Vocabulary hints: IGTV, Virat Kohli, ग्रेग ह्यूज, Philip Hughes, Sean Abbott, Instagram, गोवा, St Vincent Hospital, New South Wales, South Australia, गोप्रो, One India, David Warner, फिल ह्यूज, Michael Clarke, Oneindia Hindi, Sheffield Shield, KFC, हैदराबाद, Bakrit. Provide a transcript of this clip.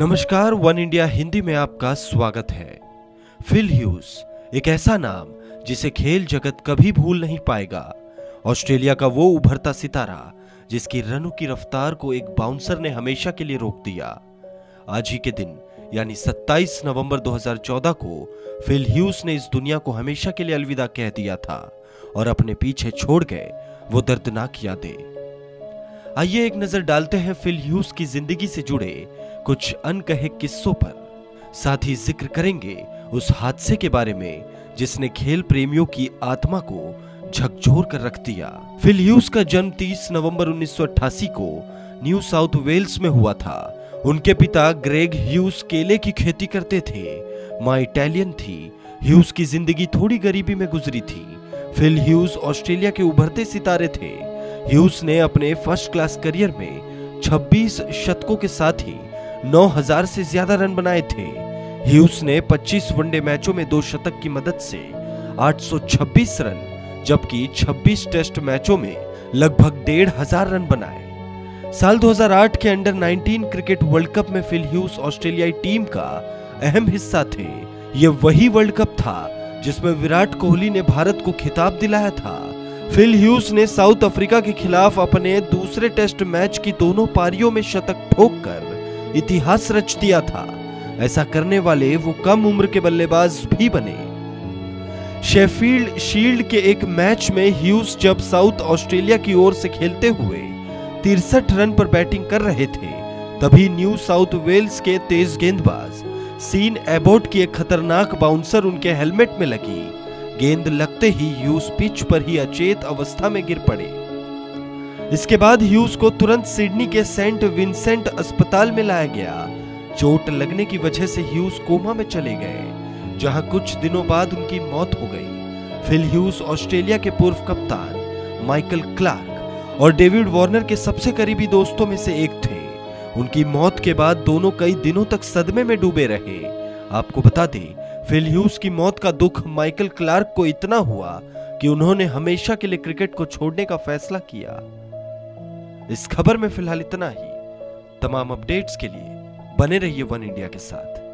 नमस्कार, one India Hindi में आपका स्वागत है। फिल ह्यूज एक ऐसा नाम जिसे खेल जगत कभी भूल नहीं पाएगा। ऑस्ट्रेलिया का वो उभरता सितारा जिसकी रनों की रफ्तार को एक बाउंसर ने हमेशा के लिए रोक दिया। आज ही के दिन यानी 27 नवंबर 2014 को फिल ह्यूज ने इस दुनिया को हमेशा के लिए अलविदा कह दिया था और अपने पीछे छोड़ गए वो दर्दनाक यादें। आइए एक नजर डालते हैं फिल ह्यूज की जिंदगी से जुड़े कुछ अनकहे किस्सों पर। साथ ही जिक्र करेंगे उस हादसे के बारे में जिसने खेल प्रेमियों की आत्मा को झकझोर कर रख दिया। फिल ह्यूज का जन्म 30 नवंबर 1988 को न्यू साउथ वेल्स में हुआ था। उनके पिता ग्रेग ह्यूज केले की खेती करते थे। मां इटालियन थी। ह्यूज की जिंदगी थोड़ी गरीबी में गुजरी थी। फिल ह्यूज ऑस्ट्रेलिया के उभरते सितारे थे। ह्यूज ने अपने फर्स्ट क्लास करियर में 26 शतकों के साथ ही 9000 से ज्यादा रन बनाए थे। ह्यूज ने 25 वनडे मैचों में 2 शतक की मदद से 826 रन जबकि 26 टेस्ट मैचों में लगभग 1500 रन बनाए। साल 2008 के अंडर 19 क्रिकेट वर्ल्ड कप में फिल ह्यूज ऑस्ट्रेलियाई टीम का अहम हिस्सा थे। ये वही वर्ल्ड कप था जिसमें विराट कोहली ने भारत को खिताब दिलाया था। फिल ह्यूज ने साउथ अफ्रीका के खिलाफ अपने दूसरे टेस्ट मैच की दोनों पारियों में शतक ठोककर इतिहास रच दिया था। ऐसा करने वाले वो कम उम्र के बल्लेबाज भी बने। शेफील्ड शील्ड के एक मैच में ह्यूज जब साउथ ऑस्ट्रेलिया की ओर से खेलते हुए 63 रन पर बैटिंग कर रहे थे, तभी न्यू साउथ वेल्स के तेज गेंदबाज सीन एबोट की एक खतरनाक बाउंसर उनके हेलमेट में लगी। गेंद लगते ही ह्यूज पिच पर ही अचेत अवस्था में गिर पड़े। इसके बाद ह्यूज को तुरंत सिडनी के सेंट विंसेंट अस्पताल में लाया गया। चोट लगने की वजह से ह्यूज कोमा में चले गए, जहां कुछ दिनों बाद उनकी मौत हो गई। फिल ह्यूज ऑस्ट्रेलिया के पूर्व कप्तान माइकल क्लार्क और डेविड वार्नर के सबसे करीबी दोस्तों में से एक थे। उनकी मौत के बाद दोनों कई दिनों तक सदमे में डूबे रहे। आपको बता दें, फिल ह्यूज की मौत का दुख माइकल क्लार्क को इतना हुआ कि उन्होंने हमेशा के लिए क्रिकेट को छोड़ने का फैसला किया। इस खबर में फिलहाल इतना ही। तमाम अपडेट्स के लिए बने रहिए वन इंडिया के साथ।